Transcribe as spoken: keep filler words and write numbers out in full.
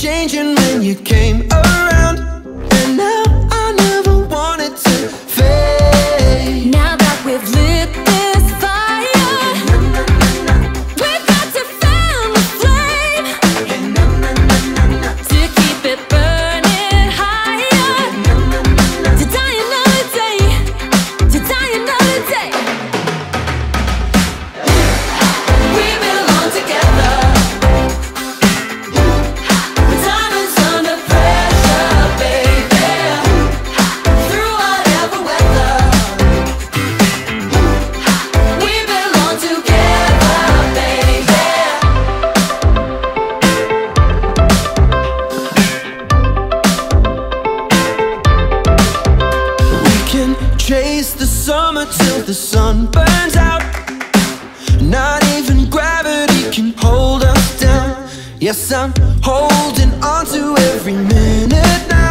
changing when you came around, and now I never wanted to fade. Now that we've lit this fire, we've got to fan the flame, to keep it burning higher, to die another day, to die another day. We belong together. Chase the summer till the sun burns out. Not even gravity can hold us down. Yes, I'm holding on to every minute now.